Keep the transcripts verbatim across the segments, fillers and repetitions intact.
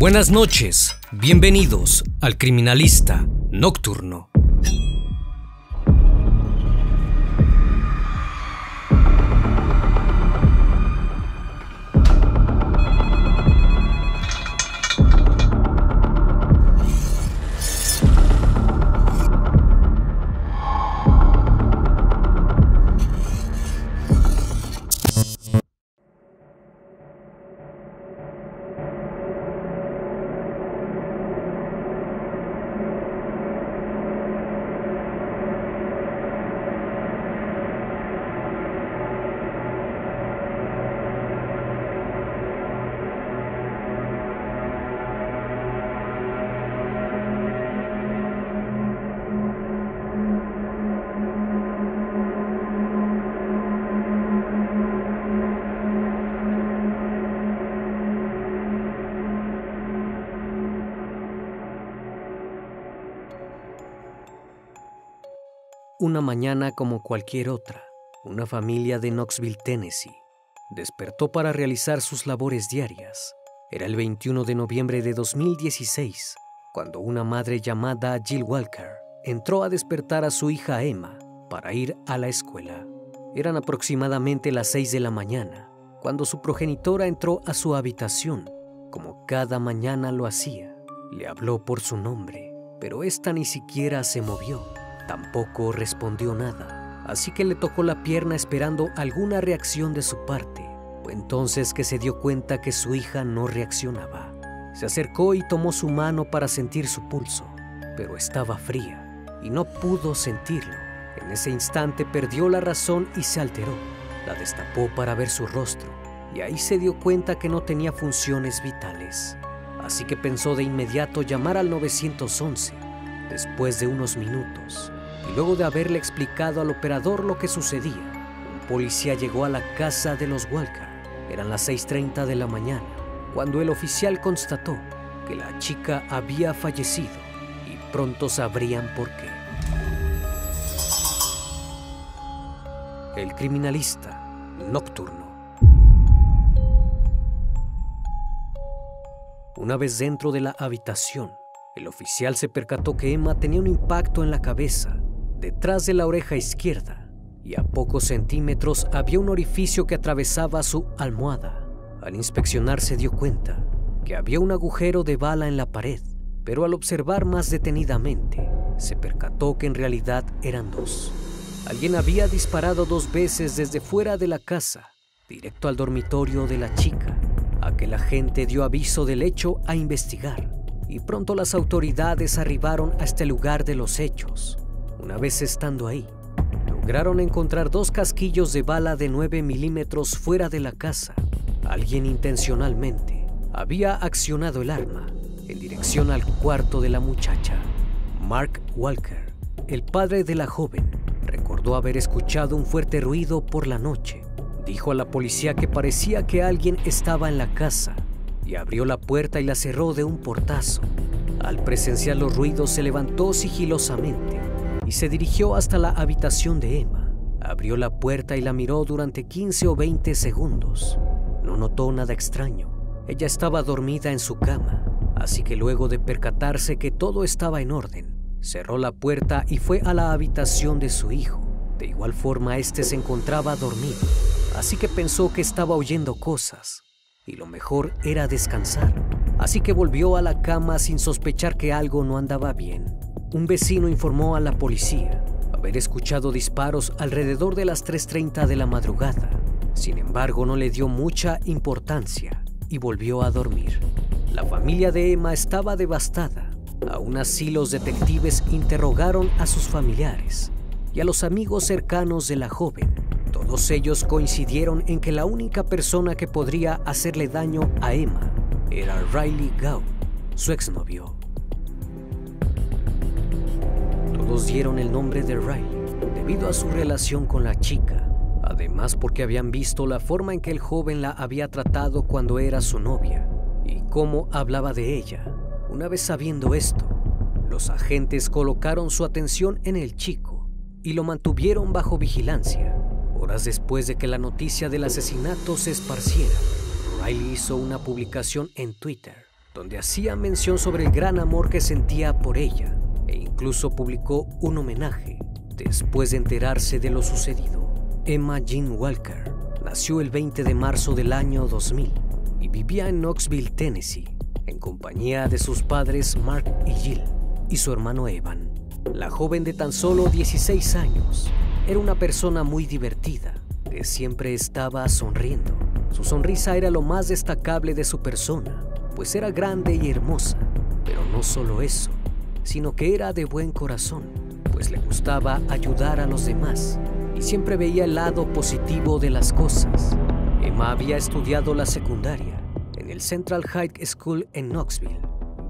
Buenas noches, bienvenidos al Criminalista Nocturno. Una mañana como cualquier otra, una familia de Knoxville, Tennessee, despertó para realizar sus labores diarias. Era el veintiuno de noviembre de dos mil dieciséis, cuando una madre llamada Jill Walker entró a despertar a su hija Emma para ir a la escuela. Eran aproximadamente las seis de la mañana, cuando su progenitora entró a su habitación, como cada mañana lo hacía. Le habló por su nombre, pero ésta ni siquiera se movió. Tampoco respondió nada, así que le tocó la pierna esperando alguna reacción de su parte. Fue entonces que se dio cuenta que su hija no reaccionaba. Se acercó y tomó su mano para sentir su pulso, pero estaba fría y no pudo sentirlo. En ese instante perdió la razón y se alteró. La destapó para ver su rostro y ahí se dio cuenta que no tenía funciones vitales. Así que pensó de inmediato llamar al nueve once. Después de unos minutos, y luego de haberle explicado al operador lo que sucedía, un policía llegó a la casa de los Walker. Eran las seis treinta de la mañana, cuando el oficial constató que la chica había fallecido y pronto sabrían por qué. El Criminalista Nocturno. Una vez dentro de la habitación, el oficial se percató que Emma tenía un impacto en la cabeza, detrás de la oreja izquierda, y a pocos centímetros había un orificio que atravesaba su almohada. Al inspeccionar se dio cuenta que había un agujero de bala en la pared, pero al observar más detenidamente, se percató que en realidad eran dos. Alguien había disparado dos veces desde fuera de la casa, directo al dormitorio de la chica. Aquel agente dio aviso del hecho a investigar, y pronto las autoridades arribaron hasta el lugar de los hechos. Una vez estando ahí, lograron encontrar dos casquillos de bala de nueve milímetros fuera de la casa. Alguien intencionalmente había accionado el arma en dirección al cuarto de la muchacha. Mark Walker, el padre de la joven, recordó haber escuchado un fuerte ruido por la noche. Dijo a la policía que parecía que alguien estaba en la casa, y abrió la puerta y la cerró de un portazo. Al presenciar los ruidos, se levantó sigilosamente y se dirigió hasta la habitación de Emma. Abrió la puerta y la miró durante quince o veinte segundos. No notó nada extraño. Ella estaba dormida en su cama, así que luego de percatarse que todo estaba en orden, cerró la puerta y fue a la habitación de su hijo. De igual forma, este se encontraba dormido, así que pensó que estaba oyendo cosas, y lo mejor era descansar. Así que volvió a la cama sin sospechar que algo no andaba bien. Un vecino informó a la policía haber escuchado disparos alrededor de las tres treinta de la madrugada. Sin embargo, no le dio mucha importancia y volvió a dormir. La familia de Emma estaba devastada. Aún así, los detectives interrogaron a sus familiares y a los amigos cercanos de la joven. Todos ellos coincidieron en que la única persona que podría hacerle daño a Emma era Riley Gough, su exnovio. Todos dieron el nombre de Riley debido a su relación con la chica, además porque habían visto la forma en que el joven la había tratado cuando era su novia y cómo hablaba de ella. Una vez sabiendo esto, los agentes colocaron su atención en el chico y lo mantuvieron bajo vigilancia. Horas después de que la noticia del asesinato se esparciera, Riley hizo una publicación en Twitter donde hacía mención sobre el gran amor que sentía por ella e incluso publicó un homenaje después de enterarse de lo sucedido. Emma Jean Walker nació el veinte de marzo del año dos mil y vivía en Knoxville, Tennessee, en compañía de sus padres Mark y Jill y su hermano Evan. La joven de tan solo dieciséis años era una persona muy divertida, que siempre estaba sonriendo. Su sonrisa era lo más destacable de su persona, pues era grande y hermosa, pero no solo eso, sino que era de buen corazón, pues le gustaba ayudar a los demás y siempre veía el lado positivo de las cosas. Emma había estudiado la secundaria en el Central High School en Knoxville,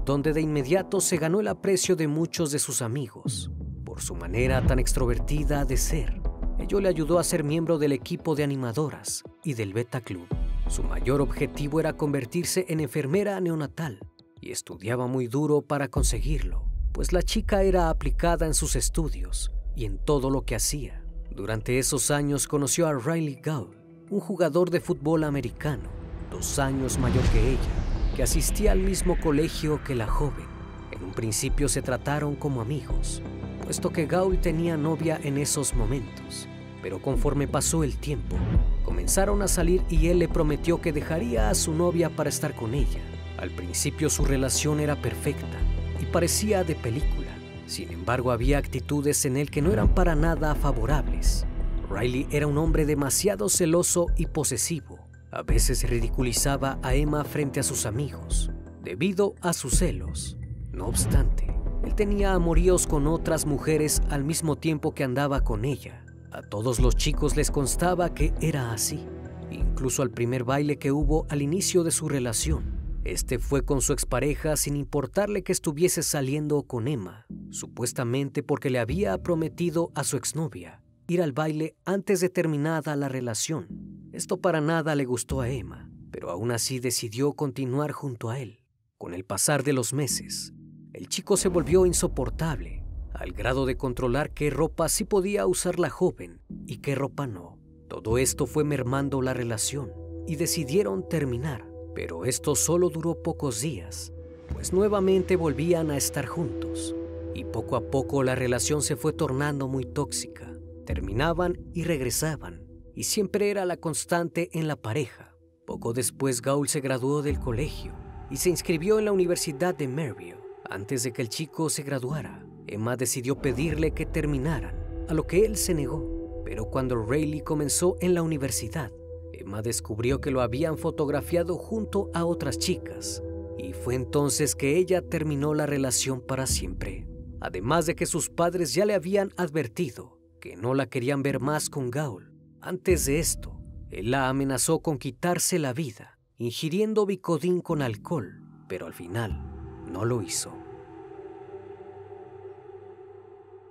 donde de inmediato se ganó el aprecio de muchos de sus amigos por su manera tan extrovertida de ser. Ello le ayudó a ser miembro del equipo de animadoras y del Beta Club. Su mayor objetivo era convertirse en enfermera neonatal y estudiaba muy duro para conseguirlo, pues la chica era aplicada en sus estudios y en todo lo que hacía. Durante esos años conoció a Riley Gaugh, un jugador de fútbol americano, dos años mayor que ella, que asistía al mismo colegio que la joven. En un principio se trataron como amigos, puesto que Gaugh tenía novia en esos momentos, pero conforme pasó el tiempo, comenzaron a salir y él le prometió que dejaría a su novia para estar con ella. Al principio su relación era perfecta y parecía de película. Sin embargo, había actitudes en él que no eran para nada favorables. Riley era un hombre demasiado celoso y posesivo. A veces ridiculizaba a Emma frente a sus amigos, debido a sus celos. No obstante, él tenía amoríos con otras mujeres al mismo tiempo que andaba con ella. A todos los chicos les constaba que era así, incluso al primer baile que hubo al inicio de su relación. Este fue con su expareja sin importarle que estuviese saliendo con Emma, supuestamente porque le había prometido a su exnovia ir al baile antes de terminada la relación. Esto para nada le gustó a Emma, pero aún así decidió continuar junto a él. Con el pasar de los meses, el chico se volvió insoportable, al grado de controlar qué ropa sí podía usar la joven y qué ropa no. Todo esto fue mermando la relación y decidieron terminar, pero esto solo duró pocos días, pues nuevamente volvían a estar juntos y poco a poco la relación se fue tornando muy tóxica. Terminaban y regresaban y siempre era la constante en la pareja. Poco después Gaugh se graduó del colegio y se inscribió en la Universidad de Maryville. Antes de que el chico se graduara, Emma decidió pedirle que terminaran, a lo que él se negó. Pero cuando Riley comenzó en la universidad, Emma descubrió que lo habían fotografiado junto a otras chicas, y fue entonces que ella terminó la relación para siempre. Además de que sus padres ya le habían advertido que no la querían ver más con Gaugh. Antes de esto, él la amenazó con quitarse la vida, ingiriendo bicodín con alcohol, pero al final no lo hizo.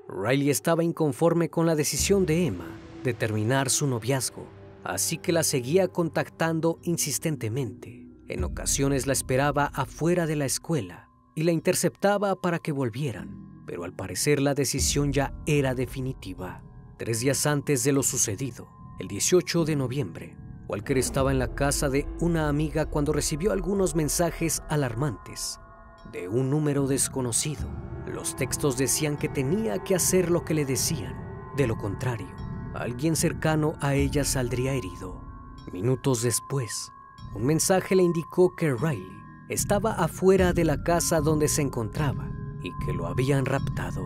Riley estaba inconforme con la decisión de Emma de terminar su noviazgo, así que la seguía contactando insistentemente. En ocasiones la esperaba afuera de la escuela y la interceptaba para que volvieran, pero al parecer la decisión ya era definitiva. Tres días antes de lo sucedido, el dieciocho de noviembre, Walker estaba en la casa de una amiga cuando recibió algunos mensajes alarmantes de un número desconocido. Los textos decían que tenía que hacer lo que le decían, de lo contrario, alguien cercano a ella saldría herido. Minutos después, un mensaje le indicó que Riley estaba afuera de la casa donde se encontraba y que lo habían raptado.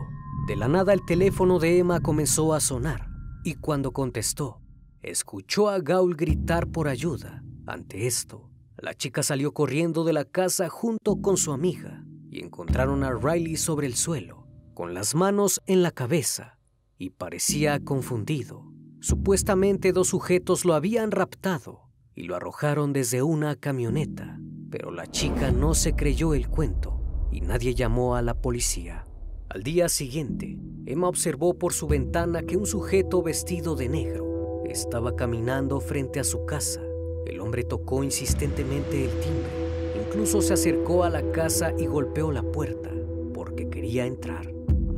De la nada el teléfono de Emma comenzó a sonar y cuando contestó, escuchó a Gaugh gritar por ayuda. Ante esto, la chica salió corriendo de la casa junto con su amiga y encontraron a Riley sobre el suelo, con las manos en la cabeza, y parecía confundido. Supuestamente dos sujetos lo habían raptado y lo arrojaron desde una camioneta, pero la chica no se creyó el cuento y nadie llamó a la policía. Al día siguiente, Emma observó por su ventana que un sujeto vestido de negro estaba caminando frente a su casa. El hombre tocó insistentemente el timbre. Incluso se acercó a la casa y golpeó la puerta porque quería entrar.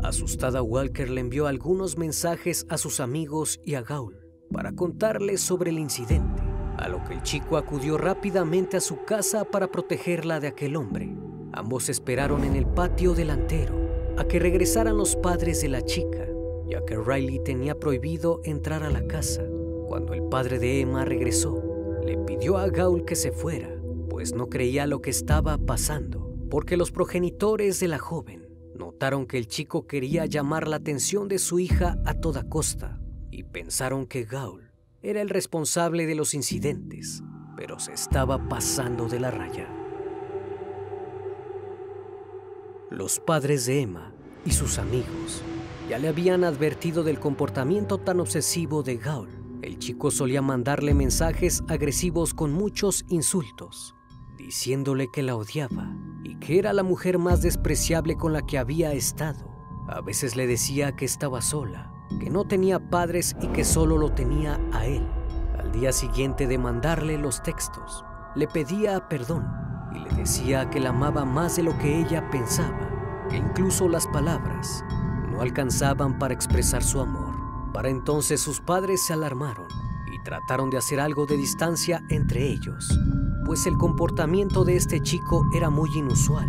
Asustada, Walker le envió algunos mensajes a sus amigos y a Gaugh para contarles sobre el incidente. a lo que el chico acudió rápidamente a su casa para protegerla de aquel hombre. Ambos esperaron en el patio delantero a que regresaran los padres de la chica, ya que Riley tenía prohibido entrar a la casa. Cuando el padre de Emma regresó, le pidió a Gaul que se fuera, pues no creía lo que estaba pasando, porque los progenitores de la joven notaron que el chico quería llamar la atención de su hija a toda costa y pensaron que Gaul era el responsable de los incidentes, pero se estaba pasando de la raya. Los padres de Emma y sus amigos ya le habían advertido del comportamiento tan obsesivo de Gaul. El chico solía mandarle mensajes agresivos con muchos insultos, diciéndole que la odiaba y que era la mujer más despreciable con la que había estado. A veces le decía que estaba sola, que no tenía padres y que solo lo tenía a él. Al día siguiente de mandarle los textos, le pedía perdón y le decía que la amaba más de lo que ella pensaba, que incluso las palabras no alcanzaban para expresar su amor. Para entonces sus padres se alarmaron y trataron de hacer algo de distancia entre ellos, pues el comportamiento de este chico era muy inusual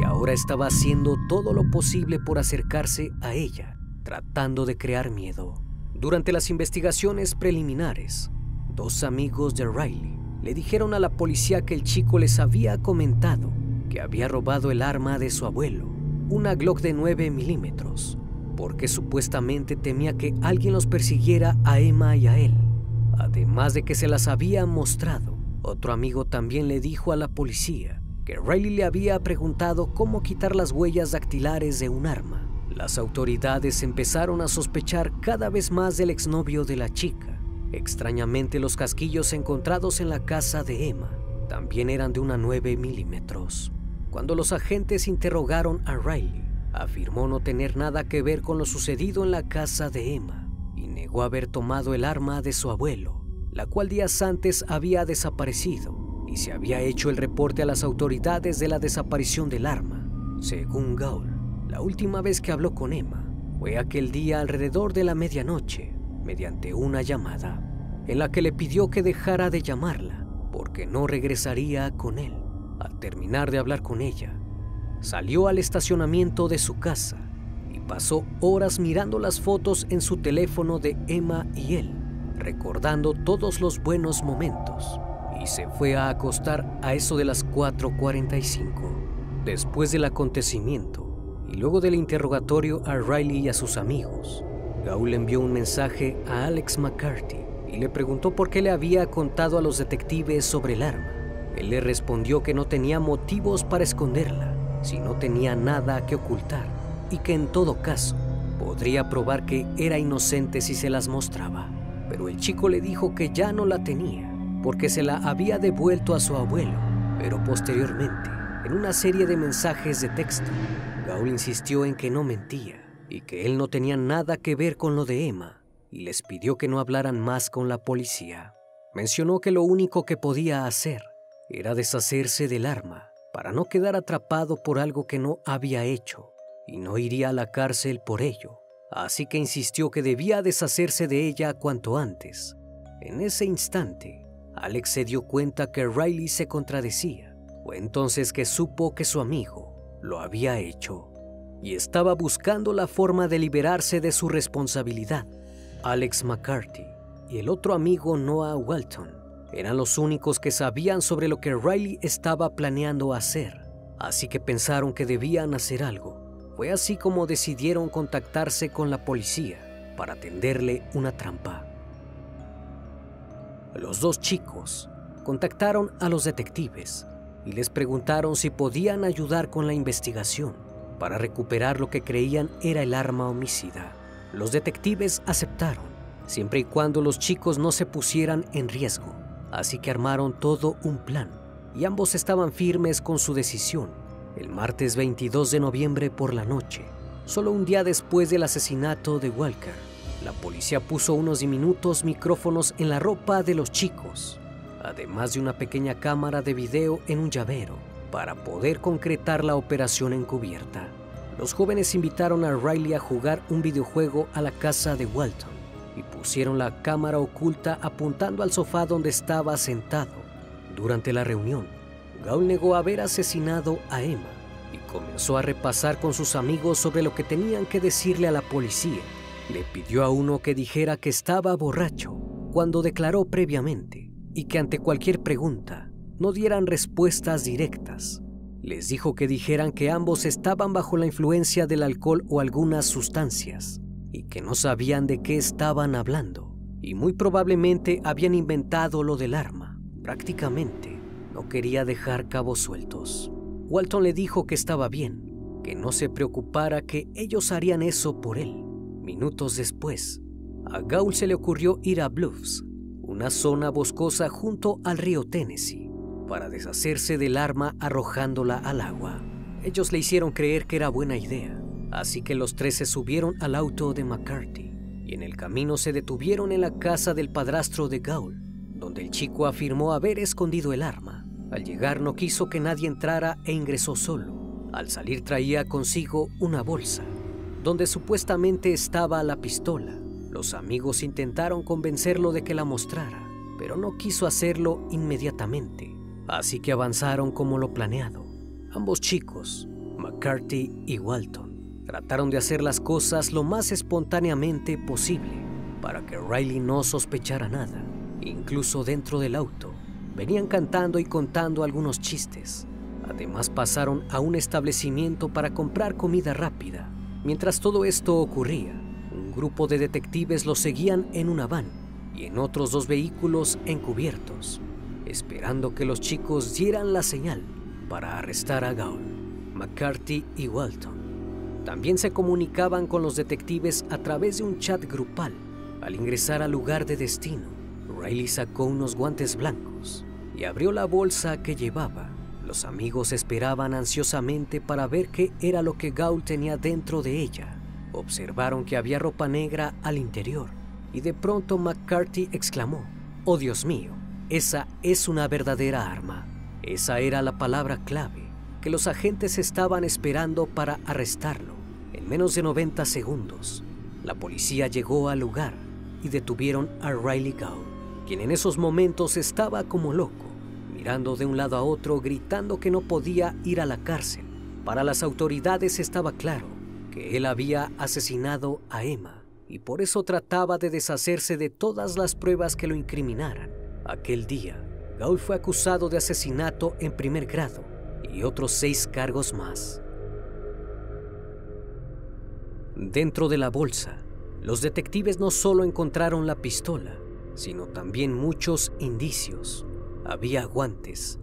y ahora estaba haciendo todo lo posible por acercarse a ella, tratando de crear miedo. Durante las investigaciones preliminares, dos amigos de Riley le dijeron a la policía que el chico les había comentado que había robado el arma de su abuelo, una Glock de nueve milímetros, porque supuestamente temía que alguien los persiguiera a Emma y a él. Además de que se las había mostrado, otro amigo también le dijo a la policía que Riley le había preguntado cómo quitar las huellas dactilares de un arma. Las autoridades empezaron a sospechar cada vez más del exnovio de la chica. Extrañamente, los casquillos encontrados en la casa de Emma también eran de una nueve milímetros. Cuando los agentes interrogaron a Riley, afirmó no tener nada que ver con lo sucedido en la casa de Emma y negó haber tomado el arma de su abuelo, la cual días antes había desaparecido y se había hecho el reporte a las autoridades de la desaparición del arma. Según Gaul, la última vez que habló con Emma fue aquel día alrededor de la medianoche, mediante una llamada, en la que le pidió que dejara de llamarla porque no regresaría con él. Al terminar de hablar con ella, salió al estacionamiento de su casa y pasó horas mirando las fotos en su teléfono de Emma y él, recordando todos los buenos momentos, y se fue a acostar a eso de las cuatro cuarenta y cinco. Después del acontecimiento y luego del interrogatorio a Riley y a sus amigos, Gaul envió un mensaje a Alex McCarthy y le preguntó por qué le había contado a los detectives sobre el arma. Él le respondió que no tenía motivos para esconderla, si no tenía nada que ocultar, y que en todo caso podría probar que era inocente si se las mostraba. Pero el chico le dijo que ya no la tenía porque se la había devuelto a su abuelo. Pero posteriormente, en una serie de mensajes de texto, Gaul insistió en que no mentía y que él no tenía nada que ver con lo de Emma, y les pidió que no hablaran más con la policía. Mencionó que lo único que podía hacer era deshacerse del arma para no quedar atrapado por algo que no había hecho y no iría a la cárcel por ello. Así que insistió que debía deshacerse de ella cuanto antes. En ese instante, Alex se dio cuenta que Riley se contradecía. Fue entonces que supo que su amigo lo había hecho y estaba buscando la forma de liberarse de su responsabilidad. Alex McCarthy y el otro amigo Noah Walton eran los únicos que sabían sobre lo que Riley estaba planeando hacer, así que pensaron que debían hacer algo. Fue así como decidieron contactarse con la policía para tenderle una trampa. Los dos chicos contactaron a los detectives y les preguntaron si podían ayudar con la investigación para recuperar lo que creían era el arma homicida. Los detectives aceptaron, siempre y cuando los chicos no se pusieran en riesgo. Así que armaron todo un plan y ambos estaban firmes con su decisión. El martes veintidós de noviembre por la noche, solo un día después del asesinato de Walker, la policía puso unos diminutos micrófonos en la ropa de los chicos, además de una pequeña cámara de video en un llavero, para poder concretar la operación encubierta. Los jóvenes invitaron a Riley a jugar un videojuego a la casa de Walton, y pusieron la cámara oculta apuntando al sofá donde estaba sentado. Durante la reunión, Gaugh negó haber asesinado a Emma y comenzó a repasar con sus amigos sobre lo que tenían que decirle a la policía. Le pidió a uno que dijera que estaba borracho cuando declaró previamente y que ante cualquier pregunta no dieran respuestas directas. Les dijo que dijeran que ambos estaban bajo la influencia del alcohol o algunas sustancias y que no sabían de qué estaban hablando y muy probablemente habían inventado lo del arma. Prácticamente no quería dejar cabos sueltos. Walton le dijo que estaba bien, que no se preocupara, que ellos harían eso por él. Minutos después, a Gaugh se le ocurrió ir a Bluffs, una zona boscosa junto al río Tennessee, para deshacerse del arma arrojándola al agua. Ellos le hicieron creer que era buena idea, así que los tres se subieron al auto de McCarthy y en el camino se detuvieron en la casa del padrastro de Gaugh, donde el chico afirmó haber escondido el arma. Al llegar no quiso que nadie entrara e ingresó solo. Al salir traía consigo una bolsa, donde supuestamente estaba la pistola. Los amigos intentaron convencerlo de que la mostrara, pero no quiso hacerlo inmediatamente. Así que avanzaron como lo planeado. Ambos chicos, McCarthy y Walton, trataron de hacer las cosas lo más espontáneamente posible para que Riley no sospechara nada. Incluso dentro del auto, venían cantando y contando algunos chistes. Además, pasaron a un establecimiento para comprar comida rápida. Mientras todo esto ocurría, un grupo de detectives los seguían en una van y en otros dos vehículos encubiertos, esperando que los chicos dieran la señal para arrestar a Gaugh. McCarthy y Walton también se comunicaban con los detectives a través de un chat grupal. Al ingresar al lugar de destino, Riley sacó unos guantes blancos y abrió la bolsa que llevaba. Los amigos esperaban ansiosamente para ver qué era lo que Gaugh tenía dentro de ella. Observaron que había ropa negra al interior y de pronto McCarthy exclamó: «¡Oh, Dios mío! Esa es una verdadera arma». Esa era la palabra clave que los agentes estaban esperando para arrestarlo. En menos de noventa segundos, la policía llegó al lugar y detuvieron a Riley Gough, quien en esos momentos estaba como loco, mirando de un lado a otro, gritando que no podía ir a la cárcel. Para las autoridades estaba claro que él había asesinado a Emma y por eso trataba de deshacerse de todas las pruebas que lo incriminaran. Aquel día, Gaugh fue acusado de asesinato en primer grado y otros seis cargos más. Dentro de la bolsa, los detectives no solo encontraron la pistola, sino también muchos indicios. Había guantes,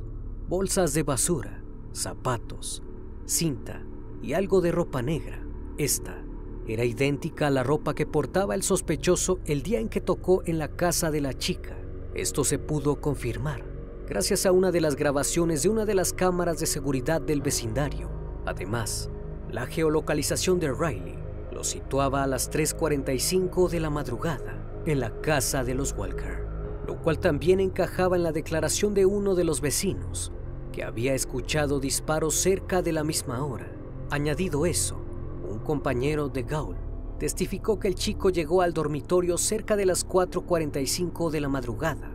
bolsas de basura, zapatos, cinta y algo de ropa negra. Esta era idéntica a la ropa que portaba el sospechoso el día en que tocó en la casa de la chica. Esto se pudo confirmar gracias a una de las grabaciones de una de las cámaras de seguridad del vecindario. Además, la geolocalización de Riley lo situaba a las tres cuarenta y cinco de la madrugada en la casa de los Walker, lo cual también encajaba en la declaración de uno de los vecinos, que había escuchado disparos cerca de la misma hora. Añadido eso, un compañero de Gaugh testificó que el chico llegó al dormitorio cerca de las cuatro cuarenta y cinco de la madrugada,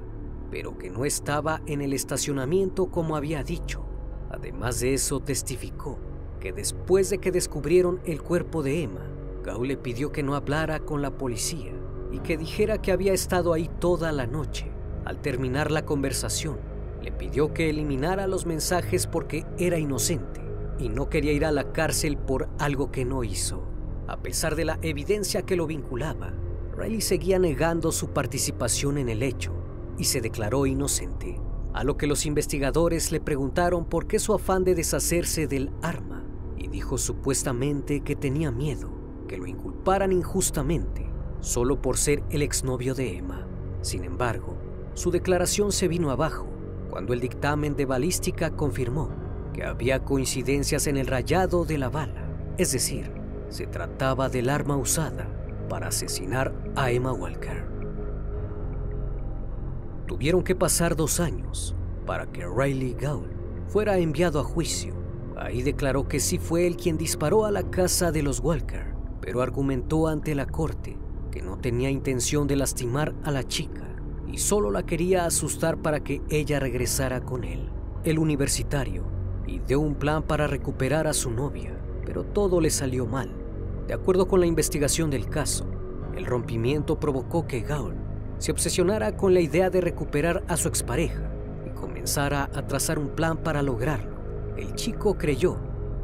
pero que no estaba en el estacionamiento como había dicho. Además de eso, testificó que después de que descubrieron el cuerpo de Emma, Gaugh le pidió que no hablara con la policía y que dijera que había estado ahí toda la noche. Al terminar la conversación, le pidió que eliminara los mensajes porque era inocente y no quería ir a la cárcel por algo que no hizo. A pesar de la evidencia que lo vinculaba, Riley seguía negando su participación en el hecho y se declaró inocente, a lo que los investigadores le preguntaron por qué su afán de deshacerse del arma, y dijo supuestamente que tenía miedo que lo inculparan injustamente solo por ser el exnovio de Emma. Sin embargo, su declaración se vino abajo cuando el dictamen de balística confirmó que había coincidencias en el rayado de la bala, es decir, se trataba del arma usada para asesinar a Emma Walker. Tuvieron que pasar dos años para que Riley Gough fuera enviado a juicio. Ahí declaró que sí fue él quien disparó a la casa de los Walker, pero argumentó ante la corte que no tenía intención de lastimar a la chica y solo la quería asustar para que ella regresara con él. El universitario ideó un plan para recuperar a su novia, pero todo le salió mal. De acuerdo con la investigación del caso, el rompimiento provocó que Gaul se obsesionara con la idea de recuperar a su expareja y comenzara a trazar un plan para lograrlo. El chico creyó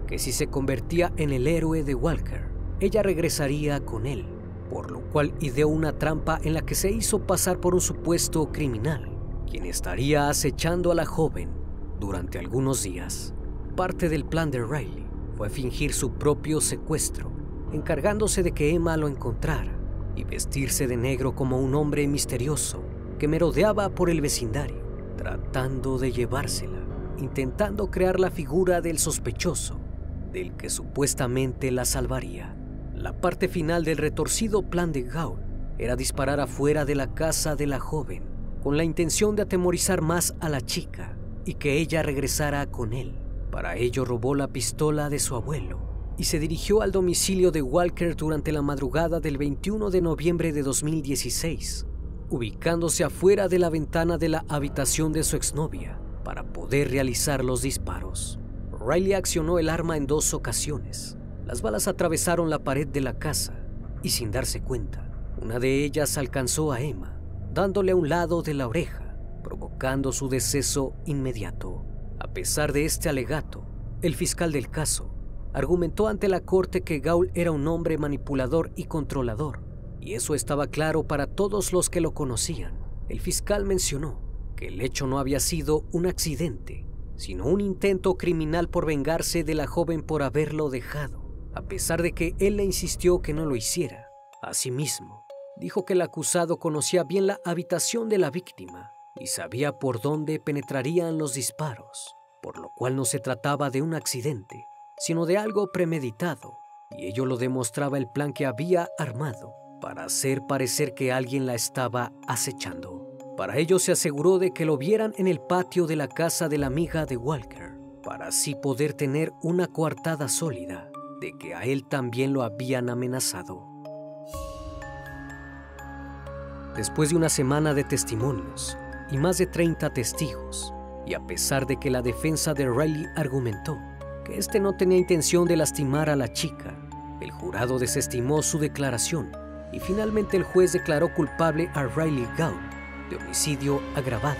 que si se convertía en el héroe de Walker, ella regresaría con él, por lo cual ideó una trampa en la que se hizo pasar por un supuesto criminal, quien estaría acechando a la joven durante algunos días. Parte del plan de Riley fue fingir su propio secuestro, encargándose de que Emma lo encontrara y vestirse de negro como un hombre misterioso que merodeaba por el vecindario, tratando de llevársela, intentando crear la figura del sospechoso, del que supuestamente la salvaría. La parte final del retorcido plan de Gaul era disparar afuera de la casa de la joven, con la intención de atemorizar más a la chica y que ella regresara con él. Para ello robó la pistola de su abuelo y se dirigió al domicilio de Walker durante la madrugada del veintiuno de noviembre de dos mil dieciséis, ubicándose afuera de la ventana de la habitación de su exnovia para poder realizar los disparos. Riley accionó el arma en dos ocasiones. Las balas atravesaron la pared de la casa y, sin darse cuenta, una de ellas alcanzó a Emma, dándole a un lado de la oreja, provocando su deceso inmediato. A pesar de este alegato, el fiscal del caso argumentó ante la corte que Gaul era un hombre manipulador y controlador, y eso estaba claro para todos los que lo conocían. El fiscal mencionó que el hecho no había sido un accidente, sino un intento criminal por vengarse de la joven por haberlo dejado, a pesar de que él le insistió que no lo hiciera. Asimismo, dijo que el acusado conocía bien la habitación de la víctima y sabía por dónde penetrarían los disparos, por lo cual no se trataba de un accidente, sino de algo premeditado, y ello lo demostraba el plan que había armado para hacer parecer que alguien la estaba acechando. Para ello se aseguró de que lo vieran en el patio de la casa de la amiga de Walker, para así poder tener una coartada sólida de que a él también lo habían amenazado. Después de una semana de testimonios y más de treinta testigos, y a pesar de que la defensa de Riley argumentó que este no tenía intención de lastimar a la chica, el jurado desestimó su declaración y finalmente el juez declaró culpable a Riley Gough de homicidio agravado,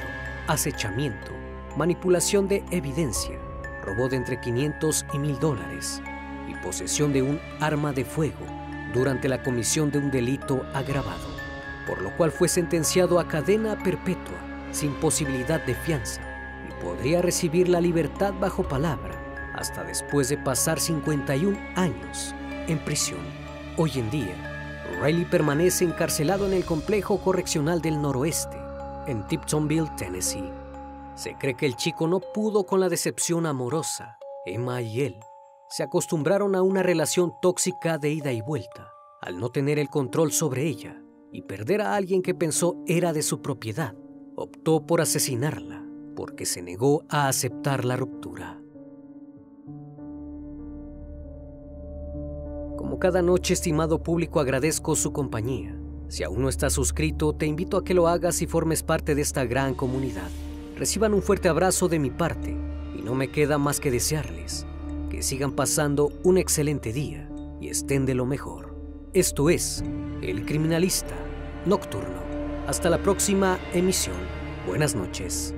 acechamiento, manipulación de evidencia, robo de entre quinientos y mil dólares y posesión de un arma de fuego durante la comisión de un delito agravado, por lo cual fue sentenciado a cadena perpetua sin posibilidad de fianza y podría recibir la libertad bajo palabra hasta después de pasar cincuenta y un años en prisión. Hoy en día, Riley permanece encarcelado en el Complejo Correccional del Noroeste, en Tiptonville, Tennessee. Se cree que el chico no pudo con la decepción amorosa. Emma y él se acostumbraron a una relación tóxica de ida y vuelta. Al no tener el control sobre ella y perder a alguien que pensó era de su propiedad, optó por asesinarla porque se negó a aceptar la ruptura. Como cada noche, estimado público, agradezco su compañía. Si aún no estás suscrito, te invito a que lo hagas y formes parte de esta gran comunidad. Reciban un fuerte abrazo de mi parte y no me queda más que desearles que sigan pasando un excelente día y estén de lo mejor. Esto es El Criminalista Nocturno. Hasta la próxima emisión. Buenas noches.